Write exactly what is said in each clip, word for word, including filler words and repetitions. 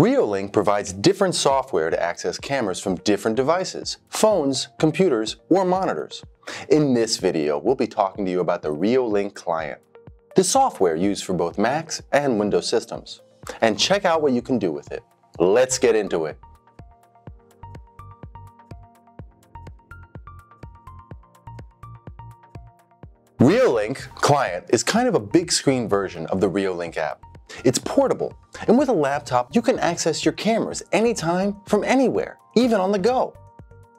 Reolink provides different software to access cameras from different devices, phones, computers, or monitors. In this video, we'll be talking to you about the Reolink Client, the software used for both Macs and Windows systems. And check out what you can do with it. Let's get into it. Reolink Client is kind of a big screen version of the Reolink app. It's portable, and with a laptop, you can access your cameras anytime from anywhere, even on the go.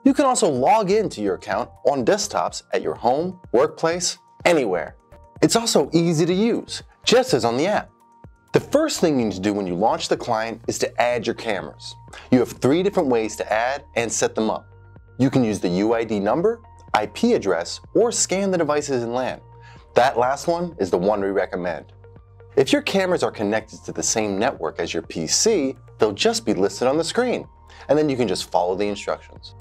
You can also log into your account on desktops at your home, workplace, anywhere. It's also easy to use, just as on the app. The first thing you need to do when you launch the client is to add your cameras. You have three different ways to add and set them up. You can use the U I D number, I P address, or scan the devices in LAN. That last one is the one we recommend. If your cameras are connected to the same network as your P C, they'll just be listed on the screen, and then you can just follow the instructions.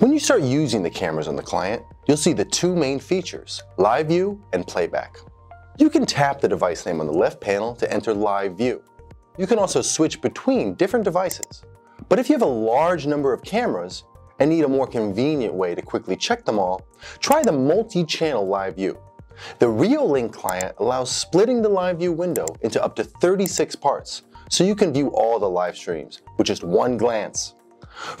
When you start using the cameras on the client, you'll see the two main features, Live View and Playback. You can tap the device name on the left panel to enter Live View. You can also switch between different devices. But if you have a large number of cameras, and need a more convenient way to quickly check them all, try the multi-channel live view. The Reolink client allows splitting the live view window into up to thirty-six parts, so you can view all the live streams with just one glance.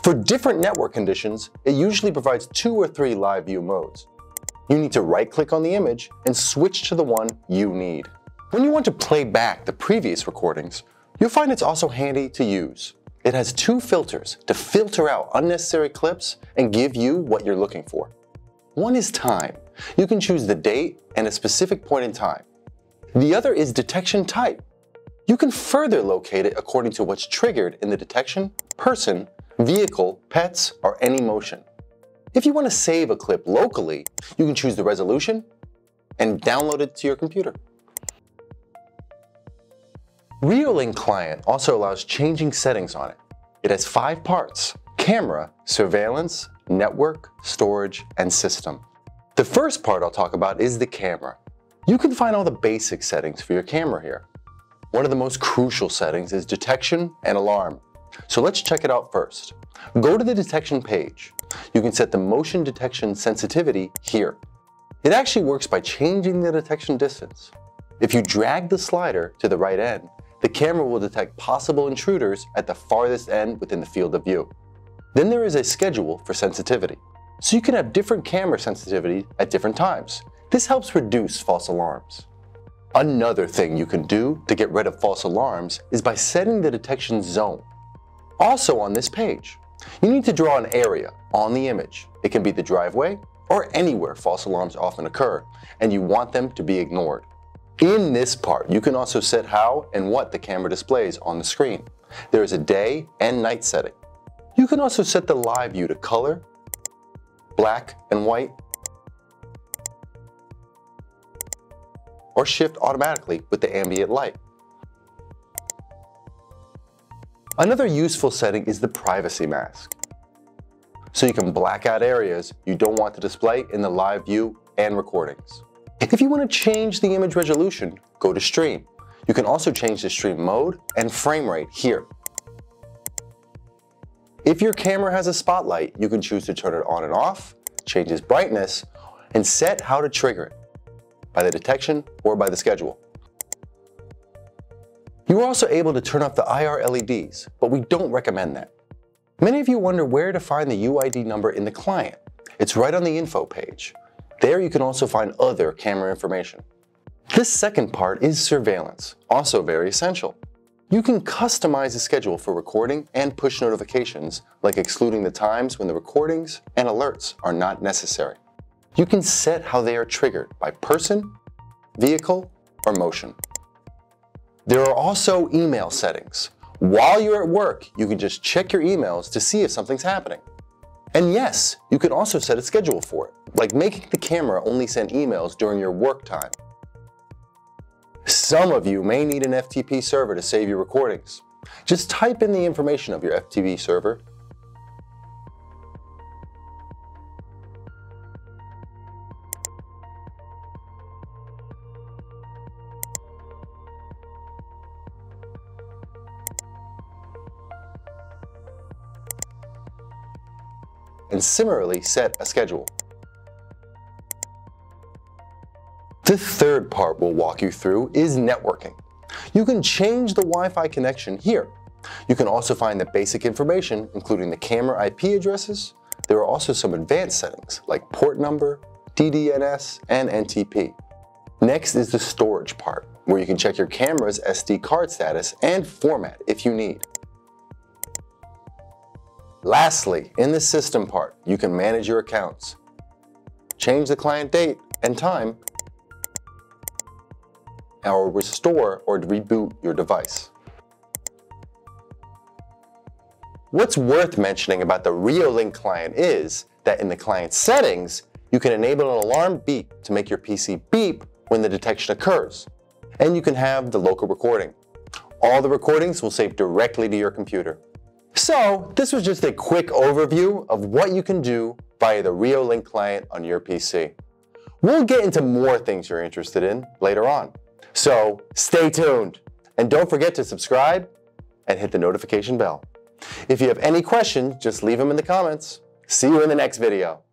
For different network conditions, it usually provides two or three live view modes. You need to right-click on the image and switch to the one you need. When you want to play back the previous recordings, you'll find it's also handy to use. It has two filters to filter out unnecessary clips and give you what you're looking for. One is time. You can choose the date and a specific point in time. The other is detection type. You can further locate it according to what's triggered in the detection, person, vehicle, pets, or any motion. If you want to save a clip locally, you can choose the resolution and download it to your computer. Reolink Client also allows changing settings on it. It has five parts: camera, surveillance, network, storage, and system. The first part I'll talk about is the camera. You can find all the basic settings for your camera here. One of the most crucial settings is detection and alarm. So let's check it out first. Go to the detection page. You can set the motion detection sensitivity here. It actually works by changing the detection distance. If you drag the slider to the right end, the camera will detect possible intruders at the farthest end within the field of view. Then there is a schedule for sensitivity, so you can have different camera sensitivity at different times. This helps reduce false alarms. Another thing you can do to get rid of false alarms is by setting the detection zone. Also on this page, you need to draw an area on the image. It can be the driveway or anywhere false alarms often occur, and you want them to be ignored. In this part, you can also set how and what the camera displays on the screen. There is a day and night setting. You can also set the live view to color, black and white, or shift automatically with the ambient light. Another useful setting is the privacy mask. So you can black out areas you don't want to display in the live view and recordings. If you want to change the image resolution, go to stream. You can also change the stream mode and frame rate here. If your camera has a spotlight, you can choose to turn it on and off, change its brightness, and set how to trigger it, by the detection or by the schedule. You are also able to turn off the I R L E Ds, but we don't recommend that. Many of you wonder where to find the U I D number in the client. It's right on the info page. There you can also find other camera information. This second part is surveillance, also very essential. You can customize the schedule for recording and push notifications, like excluding the times when the recordings and alerts are not necessary. You can set how they are triggered by person, vehicle, or motion. There are also email settings. While you're at work, you can just check your emails to see if something's happening. And yes, you can also set a schedule for it, like making the camera only send emails during your work time. Some of you may need an F T P server to save your recordings. Just type in the information of your F T P server. and similarly set a schedule. The third part we'll walk you through is networking. You can change the Wi-Fi connection here. You can also find the basic information, including the camera I P addresses. There are also some advanced settings like port number, D D N S, and N T P. Next is the storage part, where you can check your camera's S D card status and format if you need. Lastly, in the system part, you can manage your accounts, change the client date and time, or restore or reboot your device. What's worth mentioning about the Reolink Client is that in the client settings, you can enable an alarm beep to make your P C beep when the detection occurs, and you can have the local recording. All the recordings will save directly to your computer. So this was just a quick overview of what you can do via the Reolink Client on your P C. We'll get into more things you're interested in later on. So stay tuned and don't forget to subscribe and hit the notification bell. If you have any questions, just leave them in the comments. See you in the next video.